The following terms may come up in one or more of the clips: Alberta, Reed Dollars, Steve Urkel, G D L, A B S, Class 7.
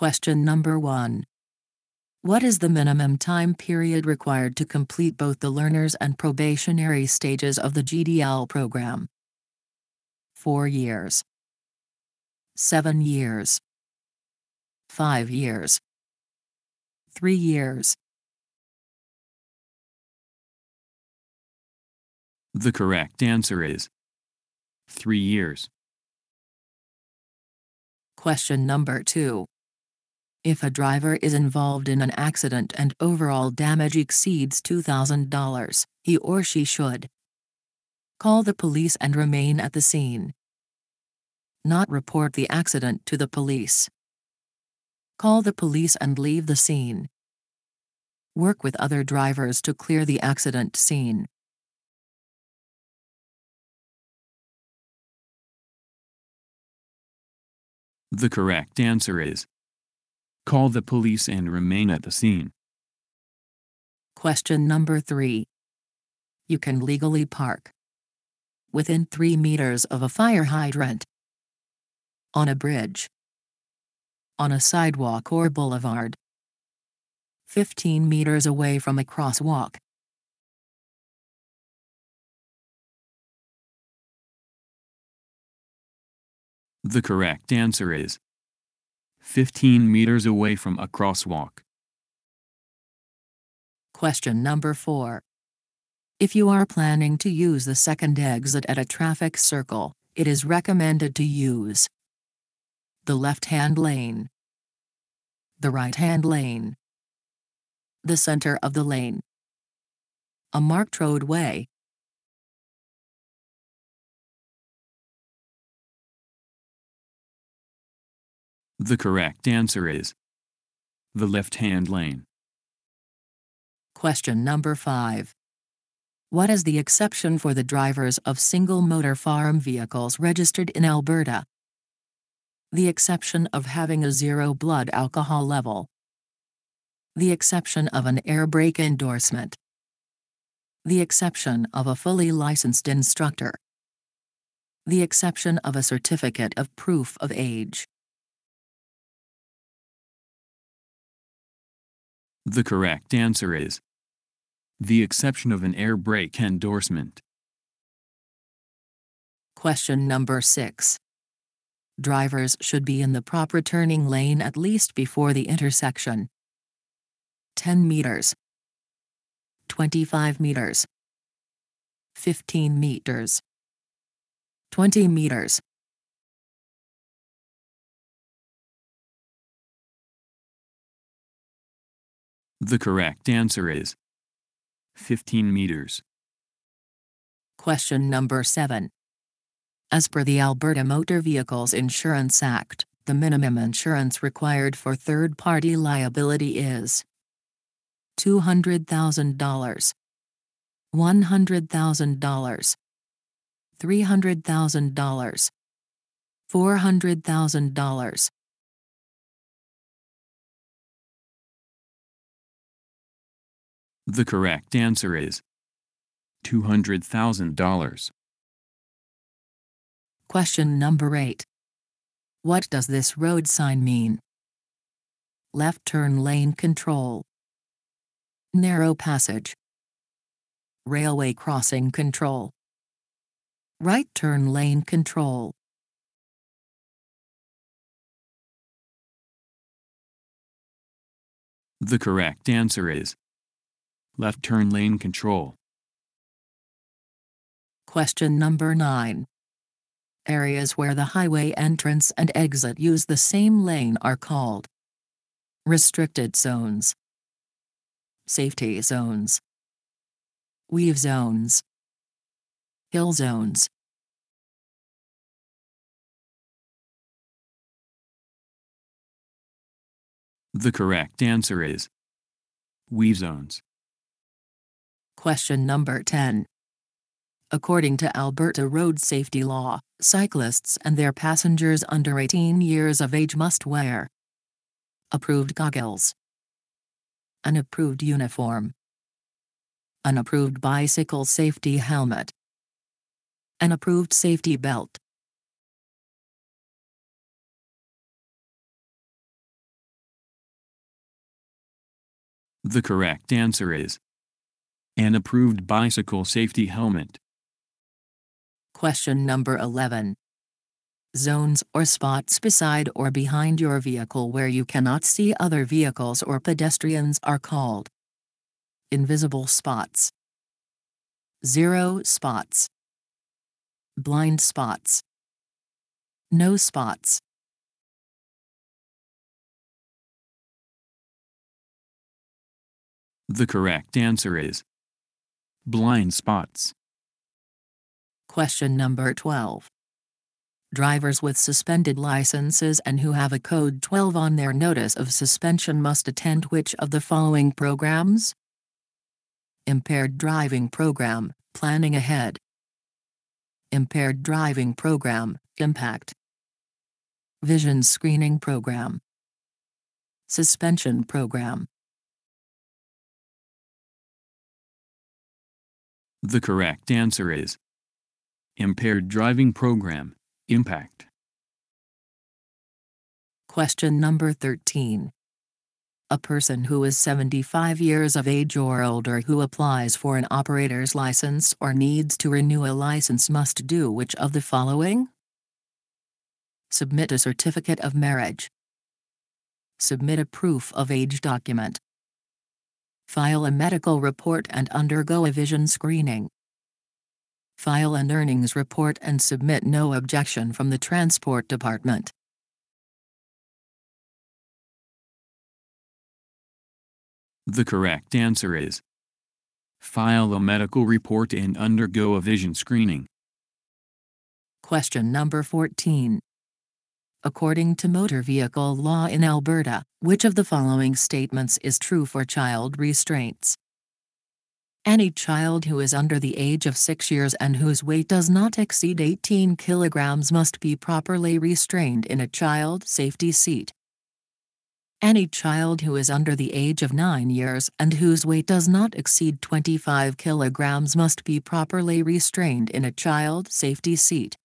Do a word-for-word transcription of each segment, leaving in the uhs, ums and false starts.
Question number one. What is the minimum time period required to complete both the learners and probationary stages of the G D L program? Four years. Seven years. Five years. Three years. The correct answer is three years. Question number two. If a driver is involved in an accident and overall damage exceeds two thousand dollars, he or she should call the police and remain at the scene. Not report the accident to the police. Call the police and leave the scene. Work with other drivers to clear the accident scene. The correct answer is call the police and remain at the scene. Question number three. You can legally park within three meters of a fire hydrant, on a bridge, on a sidewalk or boulevard, fifteen meters away from a crosswalk. The correct answer is fifteen meters away from a crosswalk. Question number four. If you are planning to use the second exit at a traffic circle, it is recommended to use the left-hand lane, the right-hand lane, the center of the lane, a marked roadway. The correct answer is the left-hand lane. Question number five. What is the exception for the drivers of single motor farm vehicles registered in Alberta? The exception of having a zero blood alcohol level. The exception of an air brake endorsement. The exception of a fully licensed instructor. The exception of a certificate of proof of age. The correct answer is the exception of an air brake endorsement. Question number six. Drivers should be in the proper turning lane at least before the intersection. ten meters. twenty-five meters. fifteen meters. twenty meters. The correct answer is fifteen meters. Question number seven. As per the Alberta Motor Vehicles Insurance Act, the minimum insurance required for third-party liability is two hundred thousand dollars, one hundred thousand dollars, three hundred thousand dollars, four hundred thousand dollars. The correct answer is two hundred thousand dollars. Question number eight. What does this road sign mean? Left turn lane control. Narrow passage. Railway crossing control. Right turn lane control. The correct answer is left turn lane control. Question number nine. Areas where the highway entrance and exit use the same lane are called restricted zones, safety zones, weave zones, hill zones. The correct answer is weave zones. Question number ten. According to Alberta road safety law, cyclists and their passengers under eighteen years of age must wear approved goggles, an approved uniform, an approved bicycle safety helmet, an approved safety belt. The correct answer is an approved bicycle safety helmet. Question number eleven. Zones or spots beside or behind your vehicle where you cannot see other vehicles or pedestrians are called invisible spots, zero spots, blind spots, no spots. The correct answer is blind spots. Question number twelve. Drivers with suspended licenses and who have a code twelve on their notice of suspension must attend which of the following programs? Impaired driving program, planning ahead. Impaired driving program, impact. Vision screening program. Suspension program. The correct answer is impaired driving program, impact. Question number thirteen. A person who is seventy-five years of age or older who applies for an operator's license or needs to renew a license must do which of the following? Submit a certificate of marriage. Submit a proof of age document. File a medical report and undergo a vision screening. File an earnings report and submit no objection from the Transport Department. The correct answer is file a medical report and undergo a vision screening. Question number fourteen. According to motor vehicle law in Alberta, which of the following statements is true for child restraints? Any child who is under the age of six years and whose weight does not exceed eighteen kilograms must be properly restrained in a child safety seat. Any child who is under the age of nine years and whose weight does not exceed twenty-five kilograms must be properly restrained in a child safety seat.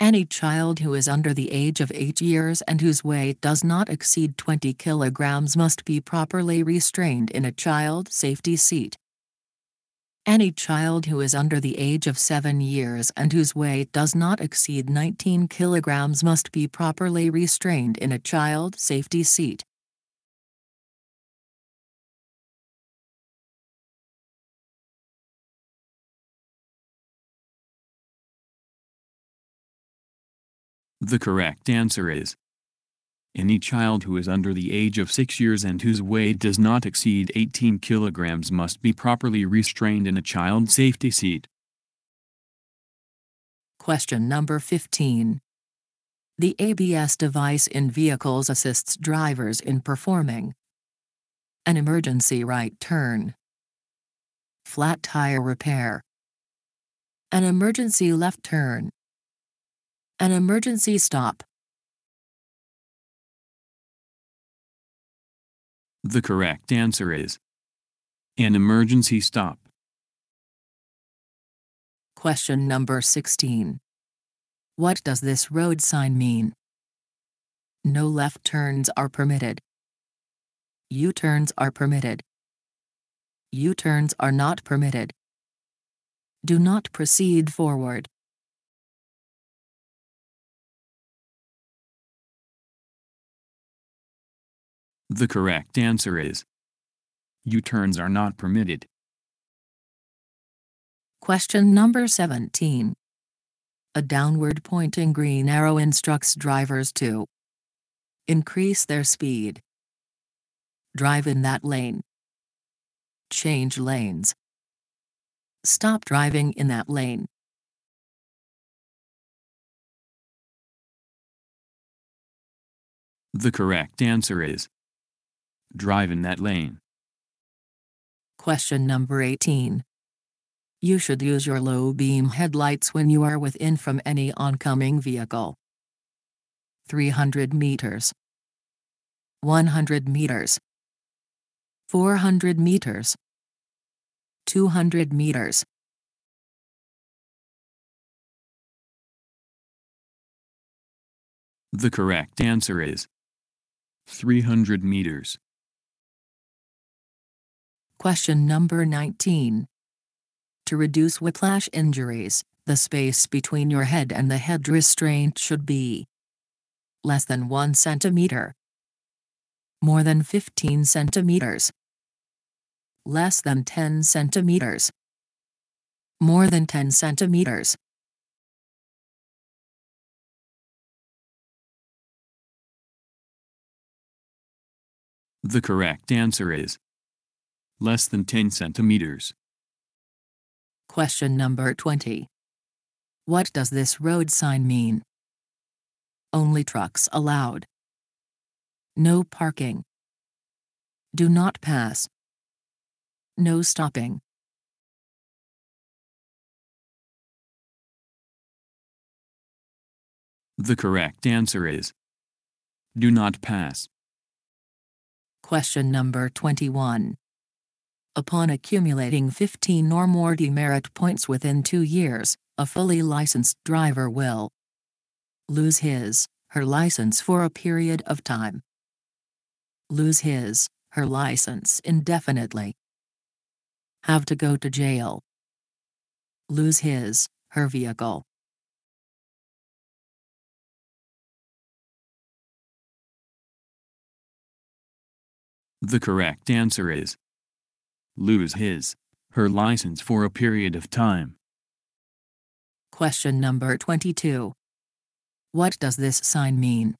Any child who is under the age of eight years and whose weight does not exceed twenty kilograms must be properly restrained in a child safety seat. Any child who is under the age of seven years and whose weight does not exceed nineteen kilograms must be properly restrained in a child safety seat. The correct answer is any child who is under the age of six years and whose weight does not exceed eighteen kilograms must be properly restrained in a child safety seat. Question number fifteen. The A B S device in vehicles assists drivers in performing an emergency right turn, flat tire repair, an emergency left turn, an emergency stop. The correct answer is an emergency stop. Question number sixteen. What does this road sign mean? No left turns are permitted. U-turns are permitted. U-turns are not permitted. Do not proceed forward. The correct answer is U-turns are not permitted. Question number seventeen. A downward pointing green arrow instructs drivers to increase their speed, drive in that lane, change lanes, stop driving in that lane. The correct answer is drive in that lane. Question number eighteen. You should use your low beam headlights when you are within from any oncoming vehicle. three hundred meters, one hundred meters, four hundred meters, two hundred meters. The correct answer is three hundred meters. Question number nineteen. To reduce whiplash injuries, the space between your head and the head restraint should be less than one centimeter, more than fifteen centimeters, less than ten centimeters, more than ten centimeters. The correct answer is less than ten centimeters. Question number twenty. What does this road sign mean? Only trucks allowed. No parking. Do not pass. No stopping. The correct answer is do not pass. Question number twenty-one. Upon accumulating fifteen or more demerit points within two years, a fully licensed driver will lose his, her license for a period of time, lose his, her license indefinitely, have to go to jail, lose his, her vehicle. The correct answer is lose his, her license for a period of time. Question number twenty-two. What does this sign mean?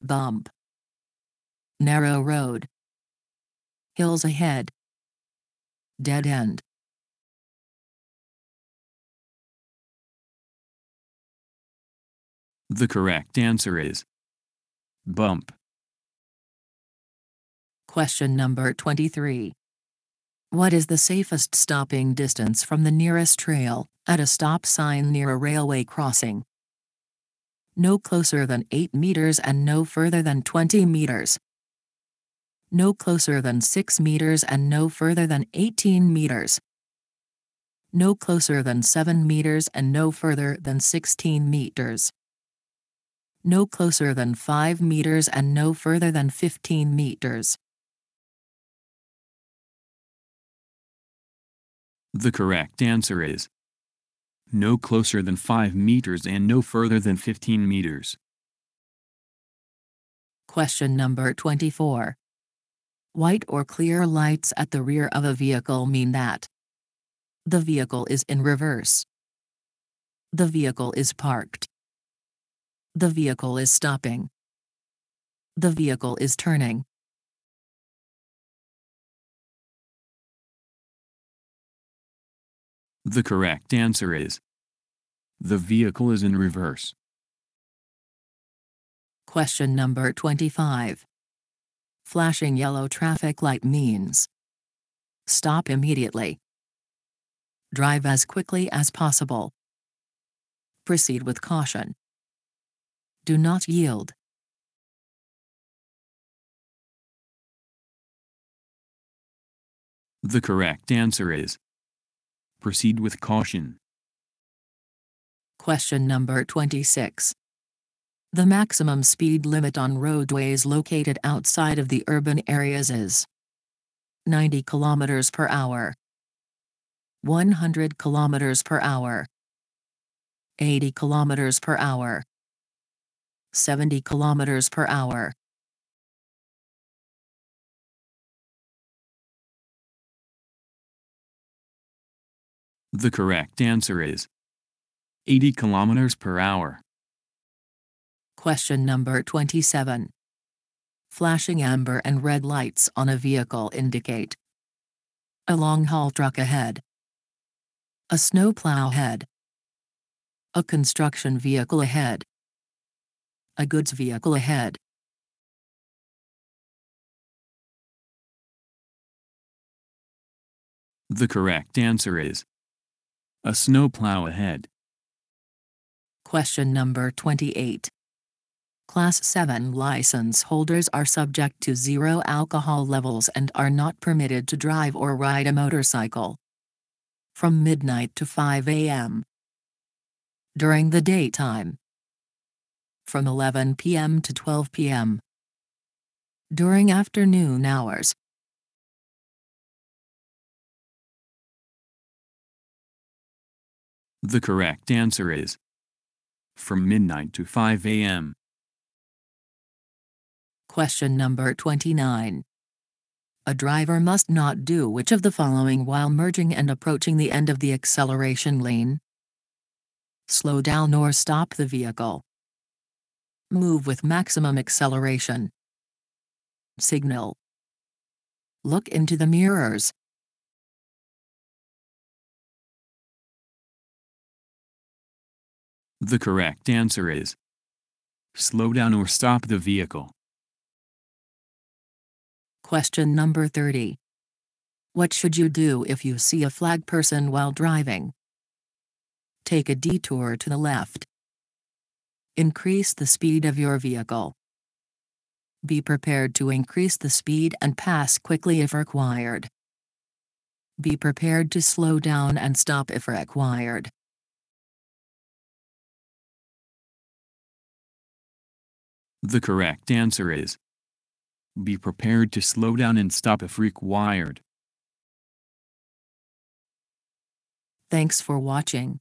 Bump. Narrow road. Hills ahead. Dead end. The correct answer is bump. Question number twenty-three. What is the safest stopping distance from the nearest trail, at a stop sign near a railway crossing? No closer than eight meters and no further than twenty meters. No closer than six meters and no further than eighteen meters. No closer than seven meters and no further than sixteen meters. No closer than five meters and no further than fifteen meters. The correct answer is no closer than five meters and no further than fifteen meters. Question number twenty-four. White or clear lights at the rear of a vehicle mean that the vehicle is in reverse, the vehicle is parked, the vehicle is stopping, the vehicle is turning. The correct answer is the vehicle is in reverse. Question number twenty-five. Flashing yellow traffic light means stop immediately, drive as quickly as possible, proceed with caution, do not yield. The correct answer is proceed with caution. Question number twenty-six. The maximum speed limit on roadways located outside of the urban areas is ninety kilometers per hour, one hundred kilometers per hour, eighty kilometers per hour, seventy kilometers per hour. The correct answer is eighty kilometers per hour. Question number twenty-seven. Flashing amber and red lights on a vehicle indicate a long-haul truck ahead, a snowplow ahead, a construction vehicle ahead, a goods vehicle ahead. The correct answer is a snowplow ahead. Question number twenty-eight. Class seven license holders are subject to zero alcohol levels and are not permitted to drive or ride a motorcycle from midnight to five A M during the daytime, from eleven P M to twelve P M during afternoon hours. The correct answer is from midnight to five a m Question number twenty-nine. A driver must not do which of the following while merging and approaching the end of the acceleration lane? Slow down or stop the vehicle. Move with maximum acceleration. Signal. Look into the mirrors. The correct answer is slow down or stop the vehicle. Question number thirty. What should you do if you see a flag person while driving? Take a detour to the left. Increase the speed of your vehicle. Be prepared to increase the speed and pass quickly if required. Be prepared to slow down and stop if required. The correct answer is be prepared to slow down and stop if required. Thanks for watching.